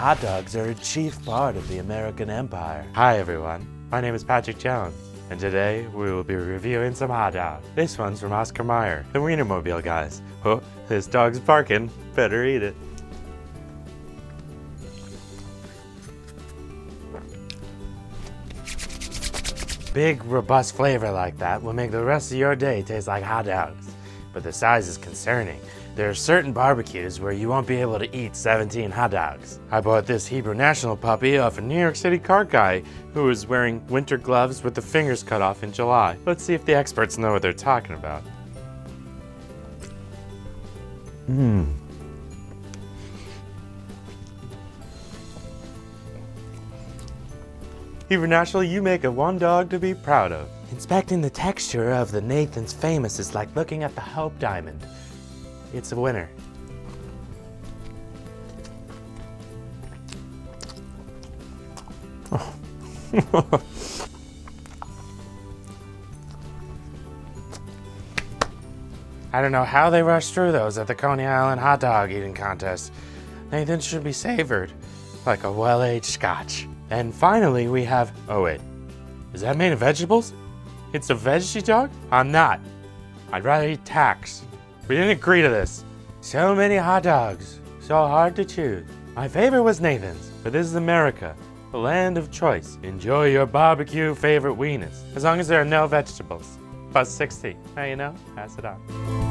Hot dogs are a chief part of the American empire. Hi everyone, my name is Patrick Jones, and today we will be reviewing some hot dogs. This one's from Oscar Mayer, the Wienermobile guys. Oh, this dog's barking, better eat it. Big, robust flavor like that will make the rest of your day taste like hot dogs. But the size is concerning. There are certain barbecues where you won't be able to eat 17 hot dogs. I bought this Hebrew National puppy off a New York City car guy who was wearing winter gloves with the fingers cut off in July. Let's see if the experts know what they're talking about. Hebrew National, you make a one dog to be proud of. Inspecting the texture of the Nathan's Famous is like looking at the Hope Diamond. It's a winner. Oh. I don't know how they rushed through those at the Coney Island Hot Dog Eating Contest. Nathan should be savored like a well-aged scotch. And finally we have, oh wait, is that made of vegetables? It's a veggie dog? I'm not. I'd rather eat tacks. We didn't agree to this. So many hot dogs, so hard to choose. My favorite was Nathan's, but this is America, the land of choice. Enjoy your barbecue favorite wieners, as long as there are no vegetables. Buzz 60, now you know, pass it on.